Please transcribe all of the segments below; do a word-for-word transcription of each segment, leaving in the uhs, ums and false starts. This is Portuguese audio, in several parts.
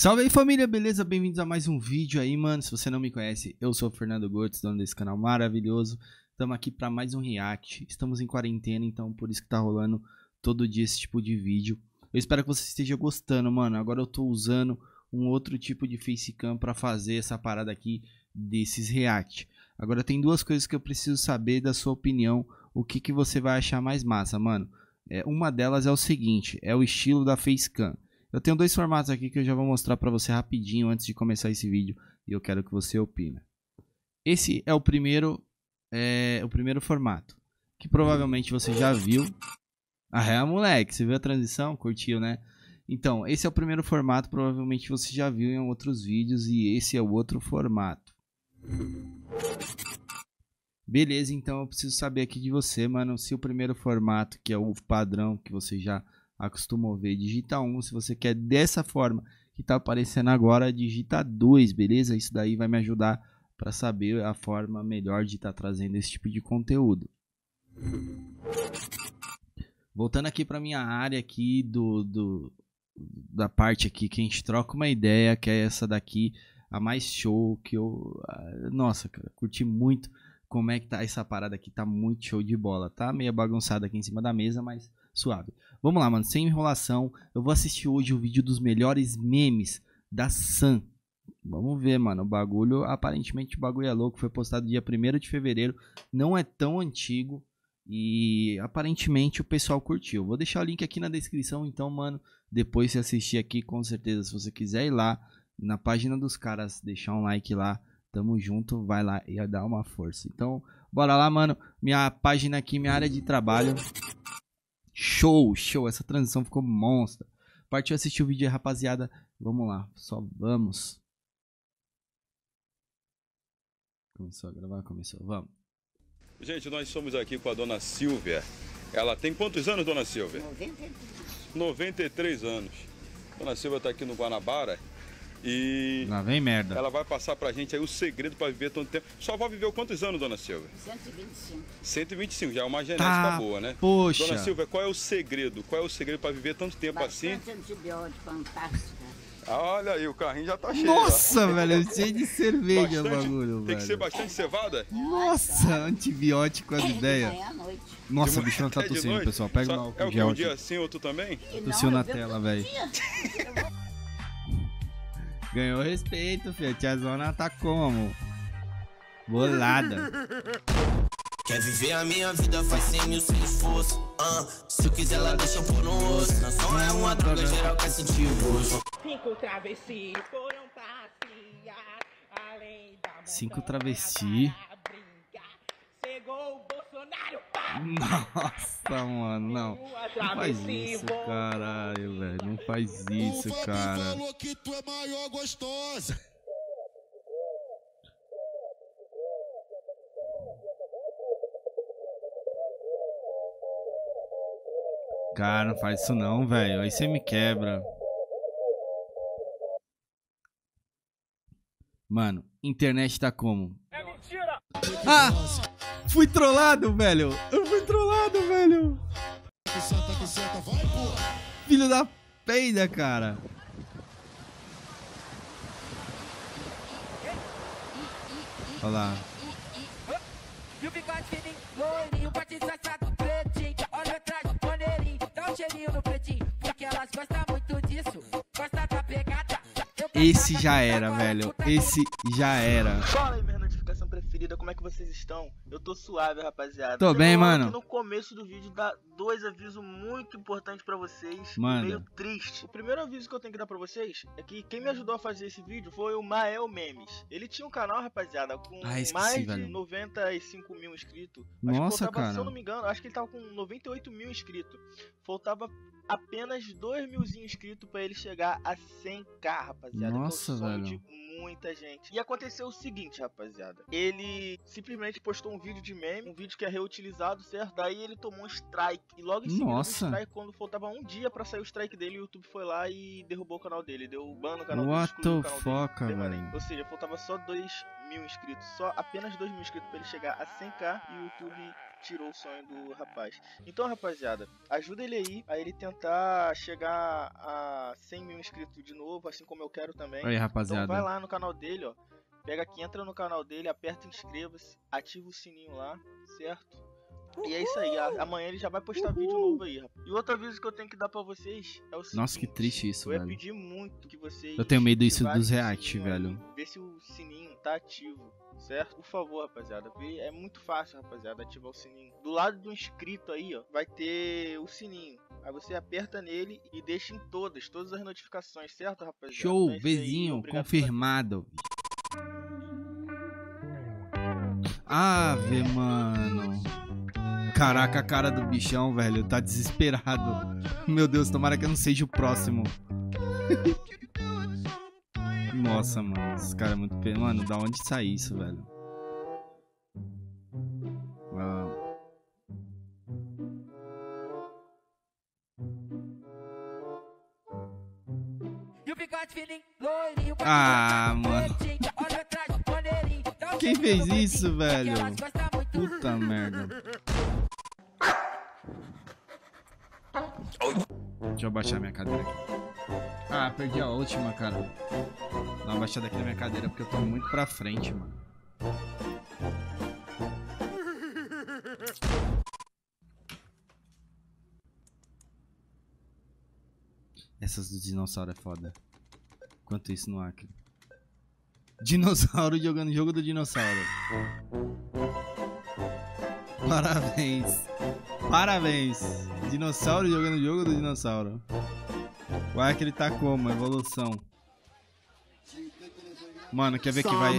Salve aí, família, beleza? Bem-vindos a mais um vídeo aí, mano. Se você não me conhece, eu sou o Fernando Gotz, dono desse canal maravilhoso. Estamos aqui para mais um react. Estamos em quarentena, então por isso que tá rolando todo dia esse tipo de vídeo. Eu espero que você esteja gostando, mano. Agora eu tô usando um outro tipo de facecam para fazer essa parada aqui desses react. Agora tem duas coisas que eu preciso saber da sua opinião. O que que você vai achar mais massa, mano? É, uma delas é o seguinte, é o estilo da facecam. Eu tenho dois formatos aqui que eu já vou mostrar pra você rapidinho antes de começar esse vídeo. E eu quero que você opine. Esse é o primeiro, é, o primeiro formato. Que provavelmente você já viu. Ah, é, moleque. Você viu a transição? Curtiu, né? Então, esse é o primeiro formato. Provavelmente você já viu em outros vídeos. E esse é o outro formato. Beleza, então eu preciso saber aqui de você, mano. Se o primeiro formato, que é o padrão que você já acostumou ver, digita um. Se você quer dessa forma que tá aparecendo agora, digita dois, beleza? Isso daí vai me ajudar para saber a forma melhor de estar tá trazendo esse tipo de conteúdo. Voltando aqui para minha área aqui do, do da parte aqui que a gente troca uma ideia, que é essa daqui, a mais show que eu, nossa, cara, curti muito como é que tá essa parada aqui, tá muito show de bola, tá meio bagunçada aqui em cima da mesa, mas suave. Vamos lá, mano, sem enrolação, eu vou assistir hoje o vídeo dos melhores memes da Sam. Vamos ver, mano, o bagulho, aparentemente o bagulho é louco, foi postado dia primeiro de fevereiro, não é tão antigo e aparentemente o pessoal curtiu. Vou deixar o link aqui na descrição, então, mano, depois você assistir aqui, com certeza, se você quiser ir lá na página dos caras, deixar um like lá, tamo junto, vai lá e dá uma força. Então, bora lá, mano, minha página aqui, minha área de trabalho... Show, show, essa transição ficou monstra. Partiu assistir o vídeo aí, rapaziada. Vamos lá, só vamos. Começou a gravar, começou, vamos. Gente, nós somos aqui com a dona Silvia. Ela tem quantos anos, dona Silvia? noventa e três. noventa e três anos. Dona Silvia tá aqui no Guanabara e... Lá vem merda. Ela vai passar pra gente aí o segredo pra viver tanto tempo. Só vai viver quantos anos, dona Silvia? cento e vinte e cinco. cento e vinte e cinco, já é uma genética tá, boa, né? Poxa. Dona Silvia, qual é o segredo? Qual é o segredo pra viver tanto tempo? Bastante assim? Antibiótico, fantástica. Olha aí, o carrinho já tá cheio. Nossa, ó, velho, cheio de cerveja o bagulho, tem velho. Tem que ser bastante cevada? Nossa, antibiótico, as ideias. É à noite. Nossa, o bichão tá tossindo, pessoal. Pega só, o é gel. É um dia assim, outro também? Tossiu na tela, velho. Ganhou respeito, filho. Tiazona tá como? Bolada. Quer viver a minha vida, faz cem mil sem esforço. Ah, se eu quiser, ela deixa por um osso. Não só é uma droga geral que é sentir gosto. Cinco travestis foram passear, além da montanha. Cinco travestis. Chegou o Bolsonaro. Nossa, mano, não. Não faz isso, caralho, velho. Não faz isso, cara. O Fábio falou que tu é maior gostosa. Cara, não faz isso não, velho. Aí você me quebra. Mano, internet tá como? É mentira! Ah! Fui trollado, velho! Eu fui trollado, velho! Filho da peida, cara! Olha lá. Esse já era, velho. Esse já era. Fala aí, minha notificação preferida. Como é que vocês estão? Eu tô suave, rapaziada. Tô bem, mano. No começo do vídeo dá dois avisos muito importantes pra vocês. Mano, meio triste. O primeiro aviso que eu tenho que dar pra vocês é que quem me ajudou a fazer esse vídeo foi o Mael Memes. Ele tinha um canal, rapaziada, com ah, esqueci, mais de velho. noventa e cinco mil inscritos. Acho Nossa, que faltava, cara. Se eu não me engano, acho que ele tava com noventa e oito mil inscritos. Faltava apenas dois milzinho inscritos pra ele chegar a cem k, rapaziada. Nossa, que é o sonho velho. De muita gente. E aconteceu o seguinte, rapaziada. Ele simplesmente postou um vídeo de meme, um vídeo que é reutilizado, certo? Daí ele tomou um strike. E logo em seguida, um strike, quando faltava um dia pra sair o strike dele, o YouTube foi lá e derrubou o canal dele. Deu ban no canal dele, excluiu o canal dele. What the fuck, velho? Ou seja, faltava só dois mil inscritos, só apenas dois mil inscritos para ele chegar a cem k e o YouTube tirou o sonho do rapaz. Então, rapaziada, ajuda ele aí a ele tentar chegar a cem mil inscritos de novo, assim como eu quero também. Aí, rapaziada. Então vai lá no canal dele, ó, pega aqui, entra no canal dele, aperta inscreva-se, ativa o sininho lá, certo? E é isso aí, amanhã ele já vai postar Uhul. vídeo novo aí, rapaz. E outro aviso que eu tenho que dar pra vocês é o seguinte. Nossa, que triste isso, eu velho. Eu ia pedir muito que vocês... Eu tenho medo disso dos react, velho. Vê se o sininho tá ativo, certo? Por favor, rapaziada. É muito fácil, rapaziada, ativar o sininho. Do lado do inscrito aí, ó, vai ter o sininho. Aí você aperta nele e deixa em todas, todas as notificações, certo, rapaziada? Show, então, vizinho, confirmado. Ave, mano. Caraca, a cara do bichão, velho, tá desesperado. Meu Deus, tomara que eu não seja o próximo. Nossa, mano, esse cara é muito... Mano, da onde sai isso, velho? Uau. Ah, mano. Quem fez isso, velho? Puta merda. Deixa eu abaixar minha cadeira aqui. Ah, perdi a última, cara. Dá uma abaixada aqui na minha cadeira, porque eu tô muito pra frente, mano. Essas do dinossauro é foda. Enquanto isso no Acre. Dinossauro jogando jogo do dinossauro. Parabéns. Parabéns. Dinossauro jogando jogo do dinossauro. O Acre tá como? Evolução. Mano, quer ver que vai...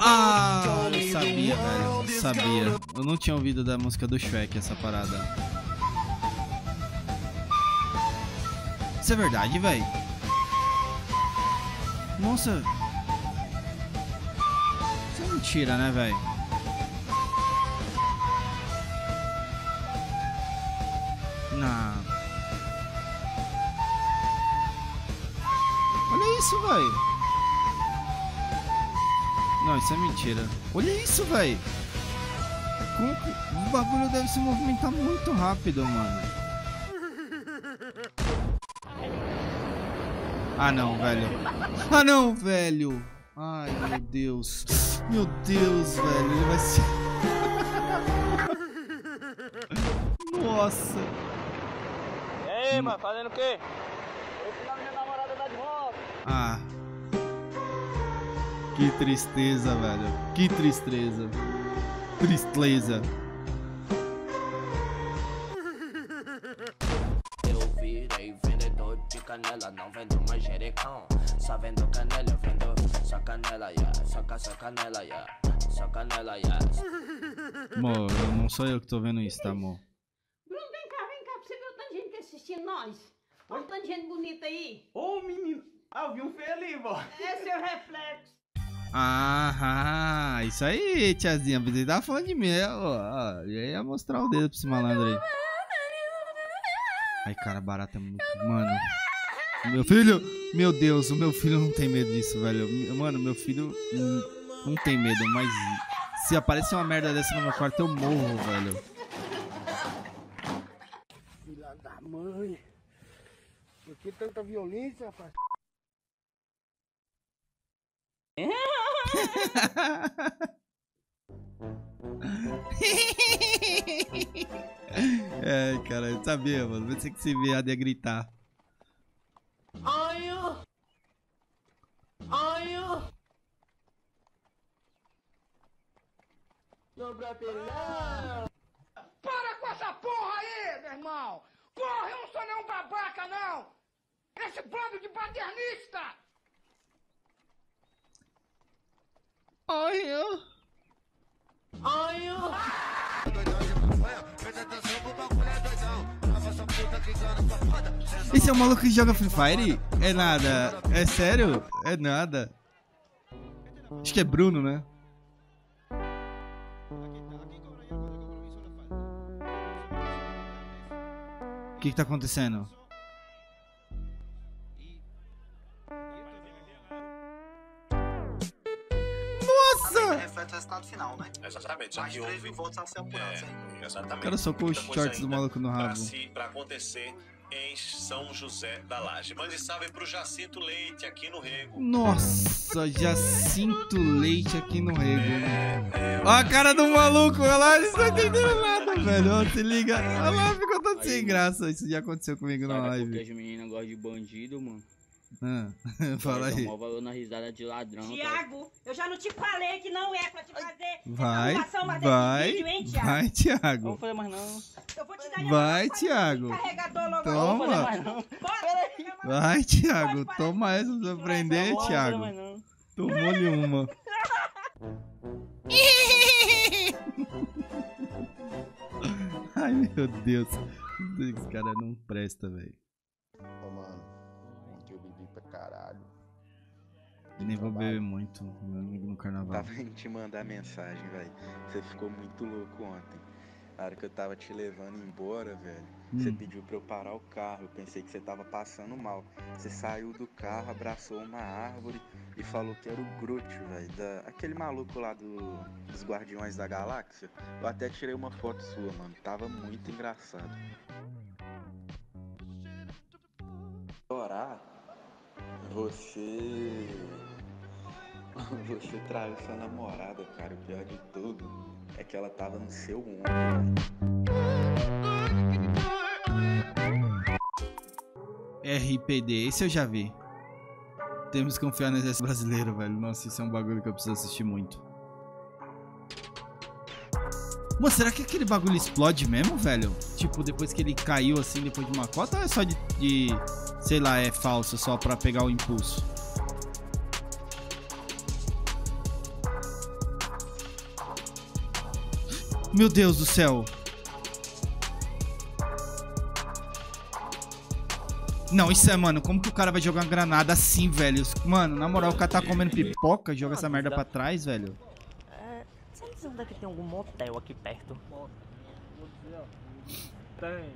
Ah, eu sabia, velho. Eu sabia. Eu não tinha ouvido da música do Shrek, essa parada. Isso é verdade, velho. Nossa. Isso é mentira, né, velho? Não. Olha isso, velho. Não, isso é mentira. Olha isso, velho. O bagulho deve se movimentar muito rápido, mano. Ah, não, velho. Ah, não, velho. Ai, meu Deus. Meu Deus, velho. Ele vai se... Nossa. E aí, mano, fazendo o quê? Eu fui lá minha namorada dar de volta. Ah. Que tristeza, velho. Que tristeza. Tristeza. Eu virei vendedor de canela, não vendo mais jericão. Só vendo canela, eu vendo só canela, yeah. Só, só canela, yeah. Só canela, yeah. Amor, não sou eu que tô vendo isso, tá, amor? Assistindo nós. Olha o tanto de gente bonita aí. Ô, oh, menino. Ah, eu vi um feio ali, vó. É seu reflexo. Ah, isso aí, tiazinha. Você tava falando de mim, ó. Eu ia mostrar o dedo pra esse malandro aí. Ai, cara, barata é muito... Mano. Meu filho. Meu Deus, o meu filho não tem medo disso, velho. Mano, meu filho não, não tem medo, mas... Se aparecer uma merda dessa no meu quarto, eu morro, velho. Da mãe, por que tanta violência, rapaz? É, cara, eu sabia, mano. Você que se vê a de gritar. Ai, ai, dobra pelão. Para com essa porra aí, meu irmão! Porra, eu não sou nenhum babaca, não! Esse bando de paternista! Ai, eu... Ai, eu... Esse é o maluco que joga Free Fire? É nada. É sério? É nada. Acho que é Bruno, né? O que, que tá acontecendo? Nossa! Reflete o resultado final, né? Exatamente. Mais três mil votos a ser apurados ainda. Exatamente. O cara socou os shorts do maluco no rabo. Pra acontecer em São José da Laje. Mande salve pro Jacinto Leite aqui no Rego. Nossa, Jacinto Leite aqui no Rego. É, é, olha a cara do maluco, olha lá, eles não entenderam nada, velho. Olha, se liga. Olha lá, ficou todo aí, sem graça. Isso já aconteceu comigo na live. Porque as meninas gostam de bandido, mano. Ah, fala aí. Na risada de ladrão, Tiago, tá? Eu já não te falei que não é pra te fazer. Vai, vai, vídeo, hein, Tiago? Vai, Tiago. Não vou fazer mais não. Eu vou te dar vai, Tiago. Logo toma. Logo. Bora, vai, Tiago. Toma essa pra você aprender, não, Tiago. Não. Tomou-lhe uma. Ai, meu Deus. Esse cara não presta, velho. Caralho. Eu nem vou beber muito, meu amigo no carnaval. Tava em te mandar mensagem, velho. Você ficou muito louco ontem. Na hora que eu tava te levando embora, velho, hum. Você pediu pra eu parar o carro. Eu pensei que você tava passando mal. Você saiu do carro, abraçou uma árvore e falou que era o Groot, velho. Da... Aquele maluco lá do... dos Guardiões da Galáxia. Eu até tirei uma foto sua, mano. Tava muito engraçado. Chorar? Você... Você traiu sua namorada, cara. O pior de tudo é que ela tava no seu ombro. R I P D, esse eu já vi. Temos que confiar no exército brasileiro, velho. Nossa, isso é um bagulho que eu preciso assistir muito. Mano, será que aquele bagulho explode mesmo, velho? Tipo, depois que ele caiu, assim, depois de uma cota, ou é só de... de... sei lá, é falso, só pra pegar o impulso. Meu Deus do céu. Não, isso é, mano, como que o cara vai jogar uma granada assim, velho? Mano, na moral, o cara tá comendo pipoca e joga essa merda pra trás, velho. É, você não sabe que tem algum motel aqui perto? Tem.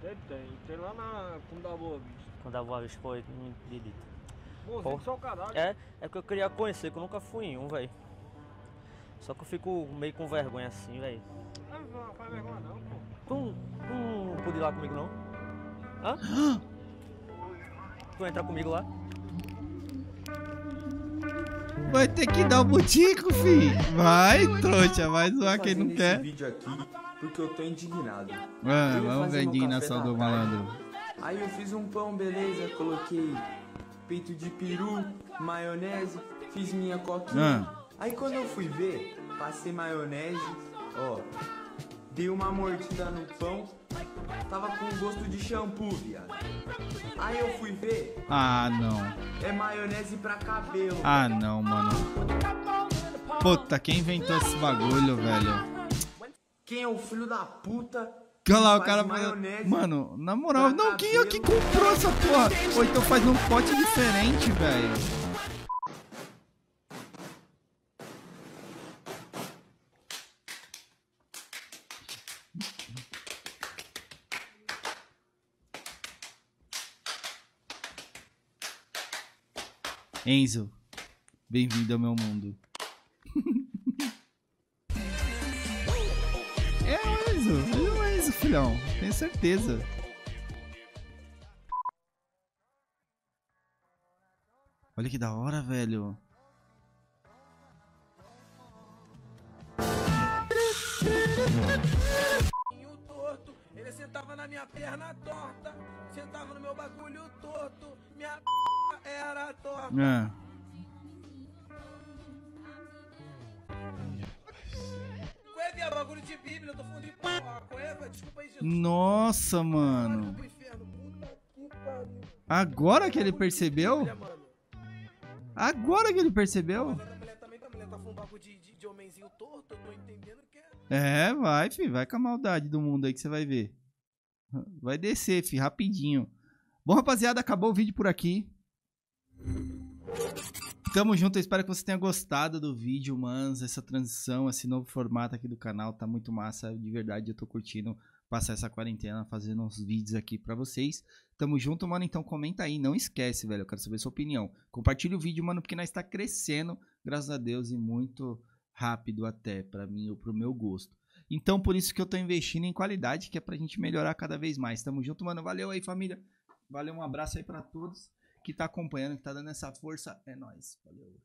Tem, tem, tem lá na Cunda Boa Vista. Cunda Boa Vista foi me dedito. Pô, só o caralho. É, é que eu queria conhecer, que eu nunca fui em um, velho. Só que eu fico meio com vergonha assim, velho. Não, não faz vergonha não, pô. Tu, tu não pôde ir lá comigo não? Hã? Tu entrar comigo lá? Vai ter que dar o um botico, fi. Vai, trouxa, vai zoar quem não quer. Vídeo aqui. Porque eu tô indignado. Ah, vamos ver a indignação do malandro. Aí eu fiz um pão, beleza. Coloquei peito de peru, maionese, fiz minha coquinha. Ah. Aí quando eu fui ver, passei maionese, ó. Dei uma mordida no pão. Tava com gosto de shampoo, viado. Aí eu fui ver. Ah, não. É maionese pra cabelo. Ah, não, mano. Puta, quem inventou esse bagulho, velho? Quem é o filho da puta? Olha lá, o cara... Maionese, mano, na moral... Não, quem é que comprou essa porra? Ou então faz um pote diferente, velho. Enzo, bem-vindo ao meu mundo. Não é isso, filhão. Tenho certeza. Olha que da hora, velho. Torto. Ele sentava na minha perna torta. Sentava no meu bagulho torto. Minha p... era torta. É. Nossa, mano. Agora que ele percebeu? Agora que ele percebeu? É, vai, fi. Vai com a maldade do mundo aí que você vai ver. Vai descer, fi. Rapidinho. Bom, rapaziada, acabou o vídeo por aqui. Tamo junto, eu espero que você tenha gostado do vídeo, mano. Essa transição, esse novo formato aqui do canal tá muito massa, de verdade, eu tô curtindo. passar essa quarentena fazendo uns vídeos aqui pra vocês. Tamo junto, mano, então comenta aí, não esquece, velho, eu quero saber a sua opinião. Compartilha o vídeo, mano, porque nós tá crescendo, graças a Deus, e muito rápido até, pra mim ou pro meu gosto. Então, por isso que eu tô investindo em qualidade, que é pra gente melhorar cada vez mais. Tamo junto, mano, valeu aí, família, valeu, um abraço aí pra todos que tá acompanhando, que tá dando essa força, é nóis, valeu.